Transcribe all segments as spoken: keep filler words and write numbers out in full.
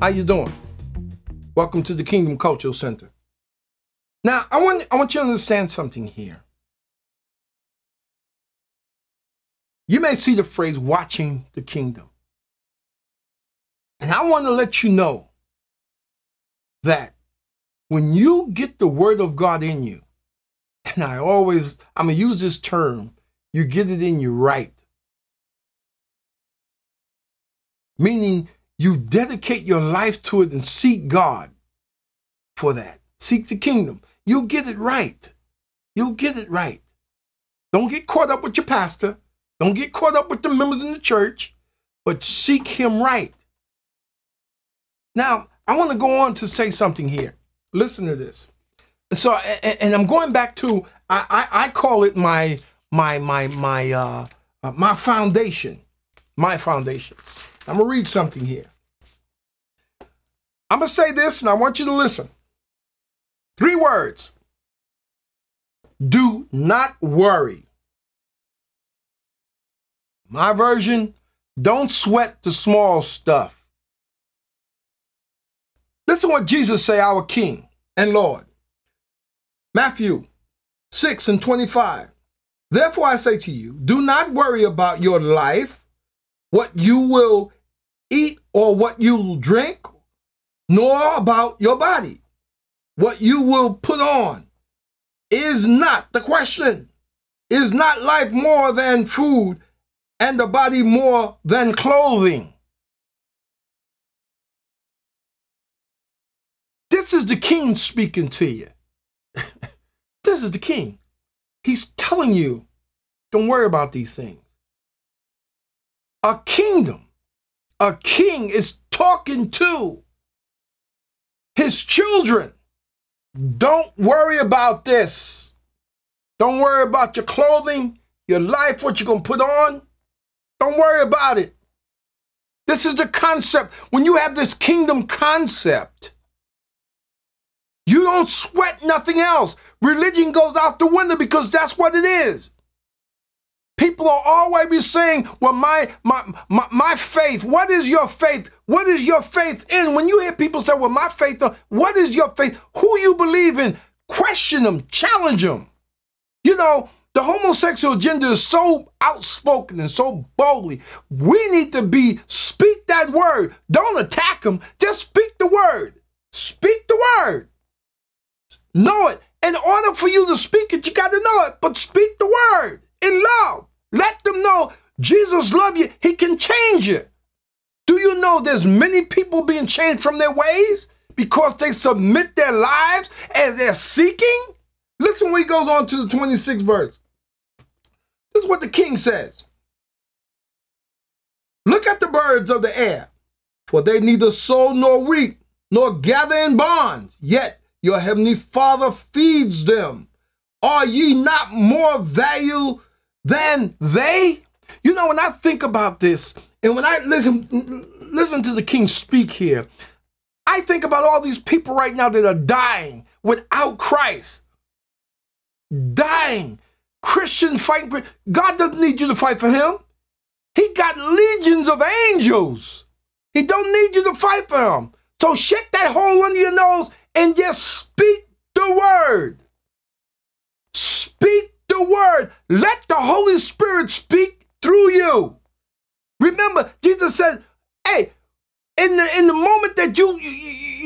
How you doing? Welcome to the Kingdom Culture Center. Now, I want, I want you to understand something here. You may see the phrase, watching the kingdom. And I want to let you know that when you get the word of God in you, and I always, I'm going to use this term, you get it in you right. Meaning you dedicate your life to it and seek God for that. Seek the kingdom. You'll get it right. You'll get it right. Don't get caught up with your pastor. Don't get caught up with the members in the church, but seek him right. Now, I want to go on to say something here. Listen to this. So, and I'm going back to, I, I, I call it my, my, my, my, uh, my foundation, my foundation. I'm going to read something here. I'm going to say this, and I want you to listen. Three words. Do not worry. My version, don't sweat the small stuff. Listen to what Jesus said, our King and Lord. Matthew six and twenty-five. Therefore I say to you, do not worry about your life, what you will eat or what you will drink, nor about your body, what you will put on. Is not the question. Is not life more than food and the body more than clothing? This is the King speaking to you. This is the King. He's telling you, don't worry about these things. A kingdom, a king is talking to his children. Don't worry about this. Don't worry about your clothing, your life, what you're going to put on. Don't worry about it. This is the concept. When you have this kingdom concept, you don't sweat nothing else. Religion goes out the window because that's what it is. People are always saying, well, my, my, my, my faith, what is your faith? What is your faith in? When you hear people say, well, my faith, what is your faith? Who you believe in? Question them, challenge them. You know, the homosexual agenda is so outspoken and so boldly. We need to be, speak that word. Don't attack them. Just speak the word. Speak the word. Know it. In order for you to speak it, you got to know it, but speak the word in love. Let them know Jesus loves you. He can change you. Do you know there's many people being changed from their ways because they submit their lives as they're seeking? Listen when he goes on to the twenty-sixth verse. This is what the King says. Look at the birds of the air, for they neither sow nor reap, nor gather in barns, yet your heavenly Father feeds them. Are ye not more valuable than they? You know, when I think about this, and when I listen, listen to the King speak here, I think about all these people right now that are dying without Christ. Dying. Christian fighting. God doesn't need you to fight for him. He got legions of angels. He don't need you to fight for him. So shake that hole under your nose and just speak the word. Speak the word. Let the Holy Spirit speak through you. Remember, Jesus said, hey, in the, in the moment that you, you,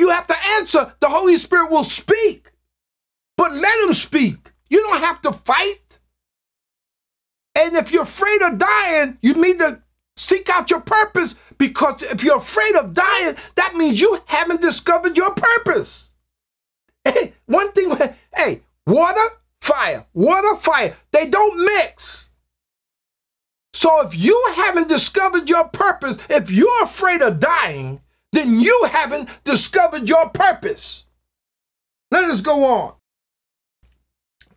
you have to answer, the Holy Spirit will speak. But let him speak. You don't have to fight. And if you're afraid of dying, you need to seek out your purpose. Because if you're afraid of dying, that means you haven't discovered your purpose. Hey, one thing, hey, water, fire, water, fire. They don't mix. So if you haven't discovered your purpose, if you're afraid of dying, then you haven't discovered your purpose. Let us go on.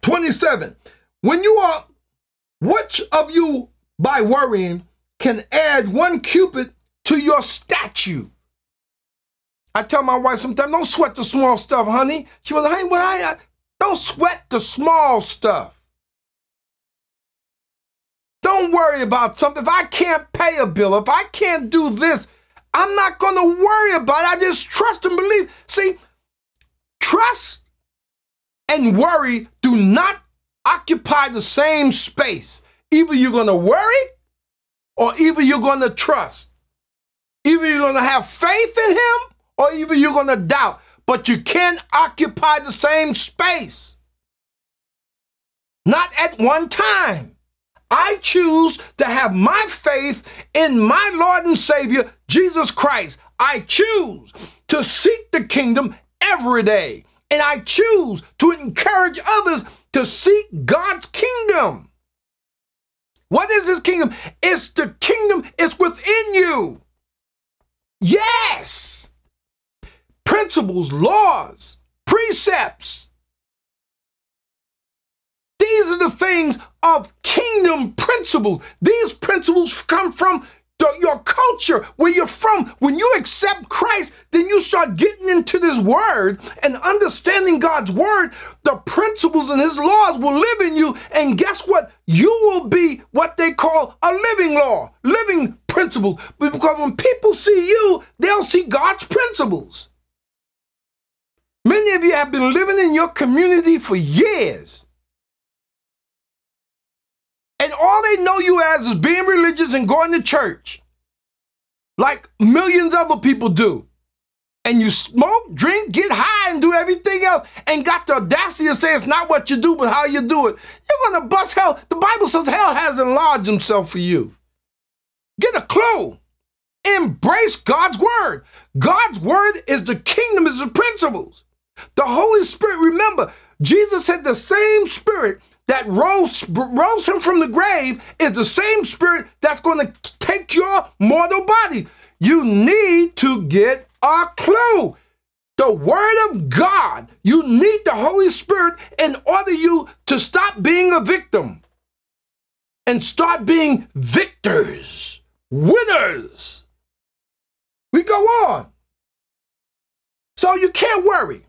twenty-seven. When you are, which of you by worrying can add one cubit to your stature? I tell my wife sometimes, don't sweat the small stuff, honey. She was like, hey, what I, I don't sweat the small stuff. Don't worry about something. If I can't pay a bill, if I can't do this, I'm not going to worry about it. I just trust and believe. See, trust and worry do not occupy the same space. Either you're going to worry or either you're going to trust. Either you're going to have faith in him or either you're going to doubt. But you can't occupy the same space. Not at one time. I choose to have my faith in my Lord and Savior, Jesus Christ. I choose to seek the kingdom every day. And I choose to encourage others to seek God's kingdom. What is his kingdom? It's the kingdom. It's within you. Yes. Principles, laws, precepts. These are the things of kingdom principles. These principles come from the, your culture, where you're from. When you accept Christ, then you start getting into this word and understanding God's word. The principles and his laws will live in you. And guess what? You will be what they call a living law, living principle. Because when people see you, they'll see God's principles. Many of you have been living in your community for years. And all they know you as is being religious and going to church, like millions of other people do. And you smoke, drink, get high, and do everything else, and got the audacity to say it's not what you do, but how you do it. You're going to bust hell. The Bible says hell has enlarged himself for you. Get a clue. Embrace God's word. God's word is the kingdom, is the principles. The Holy Spirit, remember, Jesus said the same Spirit that rose, rose him from the grave is the same Spirit that's going to take your mortal body. You need to get a clue. The Word of God. You need the Holy Spirit in order you to stop being a victim and start being victors, winners. We go on. So you can't worry.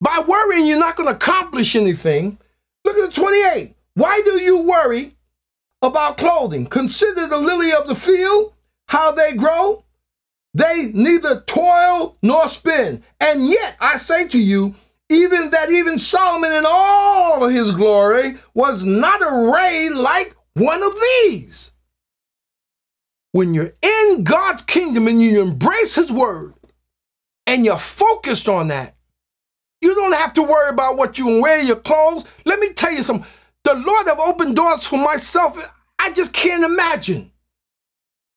By worrying, you're not going to accomplish anything. Look at the twenty-eight. Why do you worry about clothing? Consider the lily of the field, how they grow. They neither toil nor spin. And yet I say to you, even that even Solomon in all of his glory was not arrayed like one of these. When you're in God's kingdom and you embrace his word and you're focused on that, you don't have to worry about what you wear, your clothes. Let me tell you something. The Lord have opened doors for myself. I just can't imagine.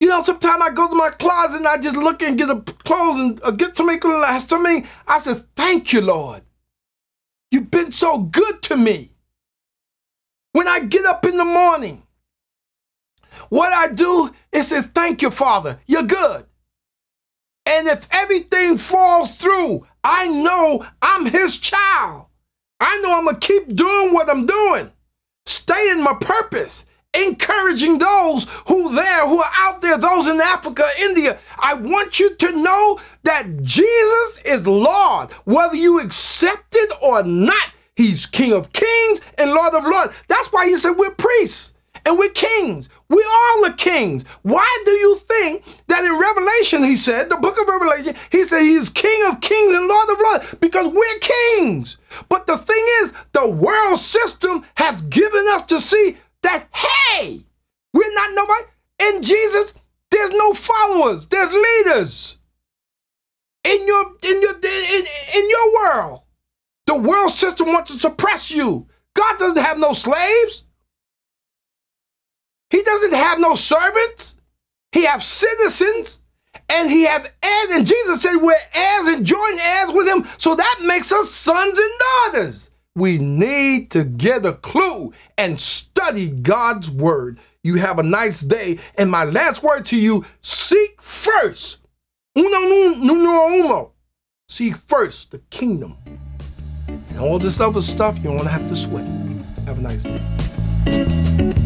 You know, sometimes I go to my closet and I just look and get a clothes and uh, get so many clothes. I, so many, I said, thank you, Lord. You've been so good to me. When I get up in the morning, what I do is say, thank you, Father. You're good. And if everything falls through, I know I'm his child. I know I'm going to keep doing what I'm doing. Stay in my purpose. Encouraging those who there, who are out there, those in Africa, India. I want you to know that Jesus is Lord. Whether you accept it or not, he's King of Kings and Lord of Lords. That's why he said we're priests and we're kings. We all are kings. Why do you think that in Revelation, he said, the book of Revelation, he said he is King of Kings and Lord of Lords? Because we're kings. But the thing is, the world system has given us to see that, hey, we're not nobody. In Jesus, there's no followers. There's leaders. In your, in your, in, in your world, the world system wants to suppress you. God doesn't have no slaves. He doesn't have no servants. He have citizens and he have heirs. And Jesus said we're heirs and joint heirs with him. So that makes us sons and daughters. We need to get a clue and study God's word. You have a nice day. And my last word to you, seek first. Uno numero uno. Seek first the kingdom. And all this other stuff, you don't have to sweat. Have a nice day.